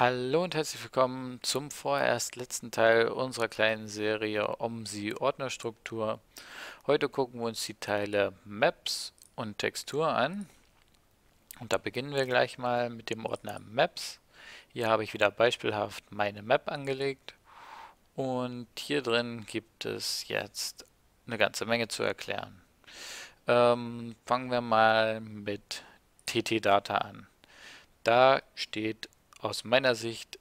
Hallo und herzlich willkommen zum vorerst letzten Teil unserer kleinen Serie OMSI Ordnerstruktur. Heute gucken wir uns die Teile Maps und Textur an. Und da beginnen wir gleich mal mit dem Ordner Maps. Hier habe ich wieder beispielhaft meine Map angelegt. Und hier drin gibt es jetzt eine ganze Menge zu erklären. Fangen wir mal mit TT-Data an. Da steht aus meiner Sicht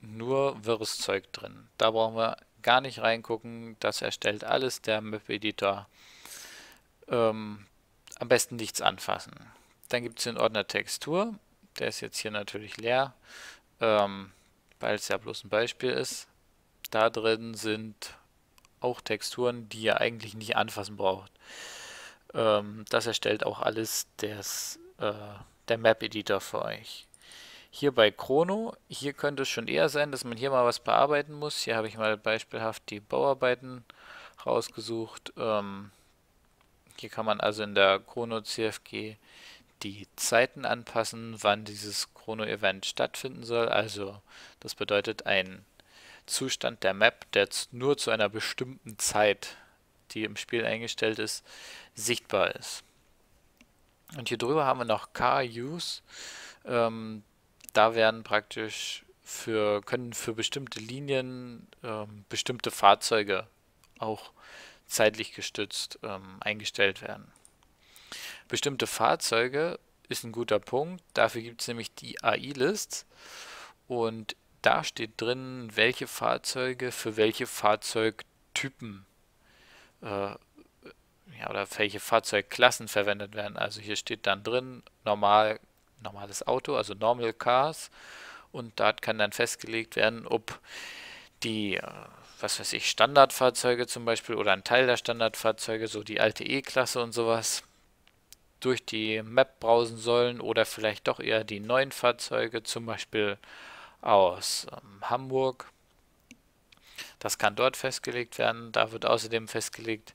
nur wirres Zeug drin. Da brauchen wir gar nicht reingucken. Das erstellt alles der Map-Editor. Am besten nichts anfassen. Dann gibt es den Ordner Textur. Der ist jetzt hier natürlich leer, weil es ja bloß ein Beispiel ist. Da drin sind auch Texturen, die ihr eigentlich nicht anfassen braucht. Das erstellt auch alles der Map-Editor für euch. Hier bei Chrono, hier könnte es schon eher sein, dass man hier mal was bearbeiten muss. Hier habe ich mal beispielhaft die Bauarbeiten rausgesucht. Hier kann man also in der Chrono CFG die Zeiten anpassen, wann dieses Chrono-Event stattfinden soll. Also das bedeutet ein Zustand der Map, der nur zu einer bestimmten Zeit, die im Spiel eingestellt ist, sichtbar ist. Und hier drüber haben wir noch Car Use. Da werden praktisch können für bestimmte Linien bestimmte Fahrzeuge auch zeitlich gestützt eingestellt werden. Bestimmte Fahrzeuge ist ein guter Punkt. Dafür gibt es nämlich die AI-List und da steht drin, welche Fahrzeuge für welche Fahrzeugtypen oder welche Fahrzeugklassen verwendet werden. Also hier steht dann drin, normales Auto, also Normal Cars, und dort kann dann festgelegt werden, ob die, was weiß ich, Standardfahrzeuge zum Beispiel oder ein Teil der Standardfahrzeuge, so die alte E-Klasse und sowas, durch die Map brausen sollen oder vielleicht doch eher die neuen Fahrzeuge, zum Beispiel aus Hamburg. Das kann dort festgelegt werden. Da wird außerdem festgelegt,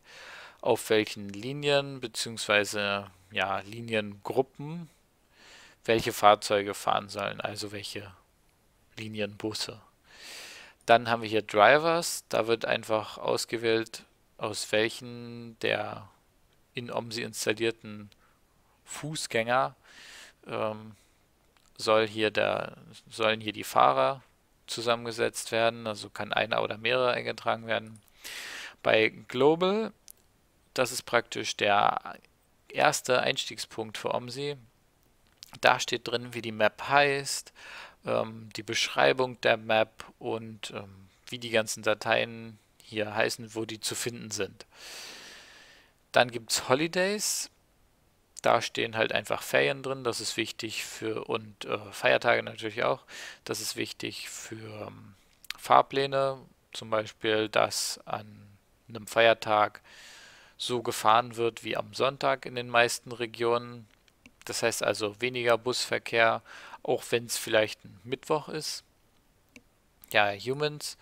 auf welchen Linien bzw. ja, Liniengruppen welche Fahrzeuge fahren sollen, also welche Linienbusse. Dann haben wir hier Drivers, da wird einfach ausgewählt, aus welchen der in OMSI installierten Fußgänger sollen hier die Fahrer zusammengesetzt werden, also kann einer oder mehrere eingetragen werden. Bei Global, das ist praktisch der erste Einstiegspunkt für OMSI. Da steht drin, wie die Map heißt, die Beschreibung der Map und wie die ganzen Dateien hier heißen, wo die zu finden sind. Dann gibt es Holidays. Da stehen halt einfach Ferien drin. Das ist wichtig und Feiertage natürlich auch. Das ist wichtig für Fahrpläne. Zum Beispiel, dass an einem Feiertag so gefahren wird wie am Sonntag in den meisten Regionen. Das heißt also weniger Busverkehr, auch wenn es vielleicht ein Mittwoch ist. Ja, Humans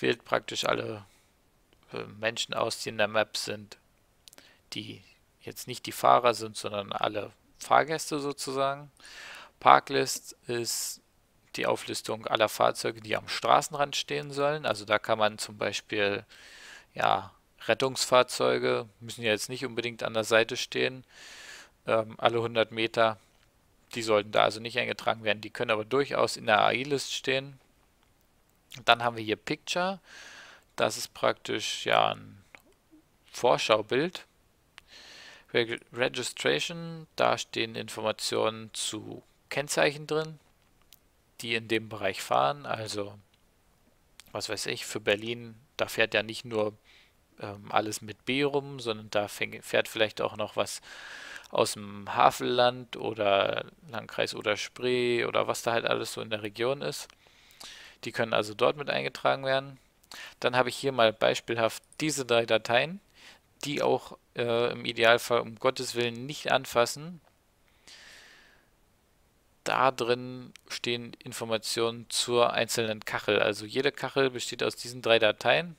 wählt praktisch alle Menschen aus, die in der Map sind, die jetzt nicht die Fahrer sind, sondern alle Fahrgäste sozusagen. Parklist ist die Auflistung aller Fahrzeuge, die am Straßenrand stehen sollen. Also da kann man zum Beispiel, ja, Rettungsfahrzeuge müssen ja jetzt nicht unbedingt an der Seite stehen. Alle 100 Meter, die sollten da also nicht eingetragen werden, die können aber durchaus in der AI-List stehen. Dann haben wir hier Picture, das ist praktisch ja ein Vorschaubild. Registration, da stehen Informationen zu Kennzeichen drin, die in dem Bereich fahren, also was weiß ich, für Berlin, da fährt ja nicht nur alles mit B rum, sondern da fährt vielleicht auch noch was aus dem Havelland oder Landkreis oder Spree oder was da halt alles so in der Region ist. Die können also dort mit eingetragen werden. Dann habe ich hier mal beispielhaft diese drei Dateien, die auch im Idealfall um Gottes Willen nicht anfassen. Da drin stehen Informationen zur einzelnen Kachel. Also jede Kachel besteht aus diesen drei Dateien.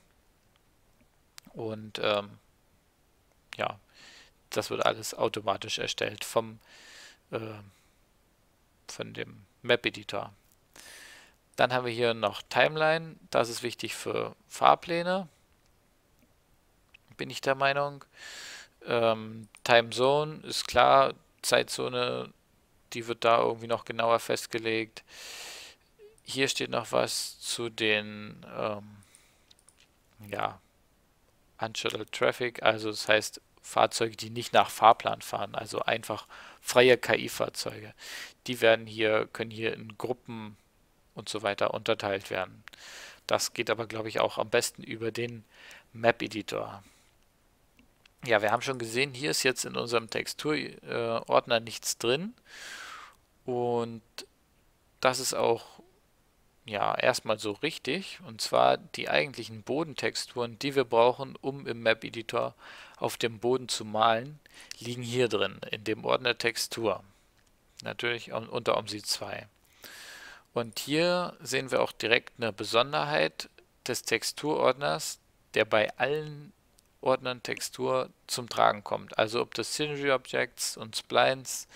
Und ja, das wird alles automatisch erstellt von dem Map-Editor. Dann haben wir hier noch Timeline. Das ist wichtig für Fahrpläne. Bin ich der Meinung. Timezone ist klar. Zeitzone, die wird da irgendwie noch genauer festgelegt. Hier steht noch was zu den ja, Unshuttled Traffic. Also das heißt Fahrzeuge, die nicht nach Fahrplan fahren. Also einfach freie KI-Fahrzeuge. Die werden hier, können hier in Gruppen und so weiter unterteilt werden. Das geht aber, glaube ich, auch am besten über den Map-Editor. Ja, wir haben schon gesehen, hier ist jetzt in unserem Textur-Ordner nichts drin. Und das ist auch ja erstmal so richtig. Und zwar die eigentlichen Bodentexturen, die wir brauchen, um im Map-Editor auf dem Boden zu malen, liegen hier drin, in dem Ordner Textur. Natürlich unter OMSI 2. Und hier sehen wir auch direkt eine Besonderheit des Texturordners, der bei allen Ordnern Textur zum Tragen kommt. Also ob das Scenery Objects und Splines,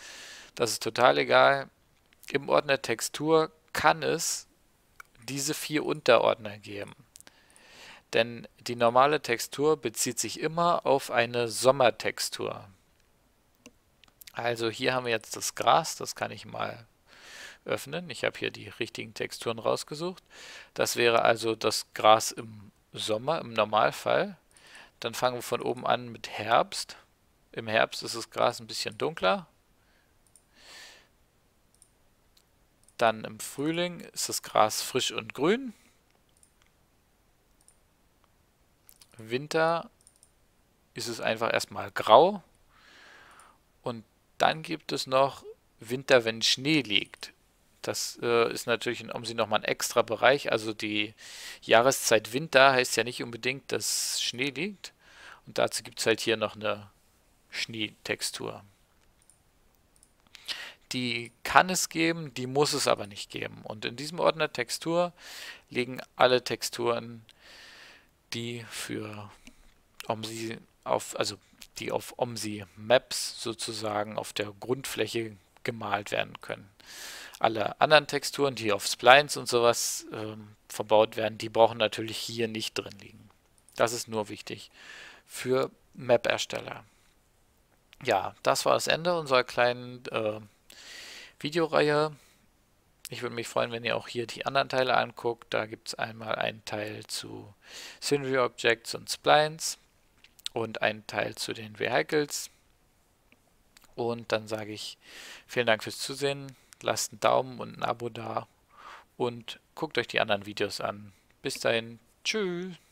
das ist total egal. Im Ordner Textur kann es diese 4 Unterordner geben. Denn die normale Textur bezieht sich immer auf eine Sommertextur. Also hier haben wir jetzt das Gras, das kann ich mal öffnen. Ich habe hier die richtigen Texturen rausgesucht. Das wäre also das Gras im Sommer, im Normalfall. Dann fangen wir von oben an mit Herbst. Im Herbst ist das Gras ein bisschen dunkler. Dann im Frühling ist das Gras frisch und grün. Im Winter ist es einfach erstmal grau. Und dann gibt es noch Winter, wenn Schnee liegt. Das ist natürlich in OMSI nochmal ein extra Bereich. Also die Jahreszeit Winter heißt ja nicht unbedingt, dass Schnee liegt. Und dazu gibt es halt hier noch eine Schneetextur. Die kann es geben, die muss es aber nicht geben. Und in diesem Ordner Textur liegen alle Texturen, die für OMSI auf, also die auf OMSI Maps sozusagen auf der Grundfläche gemalt werden können. Alle anderen Texturen, die auf Splines und sowas verbaut werden, die brauchen natürlich hier nicht drin liegen. Das ist nur wichtig für Map-Ersteller. Ja, das war das Ende unserer kleinen Videoreihe. Ich würde mich freuen, wenn ihr auch hier die anderen Teile anguckt. Da gibt es einmal einen Teil zu Scenery Objects und Splines und einen Teil zu den Vehicles. Und dann sage ich vielen Dank fürs Zusehen. Lasst einen Daumen und ein Abo da und guckt euch die anderen Videos an. Bis dahin, tschüss!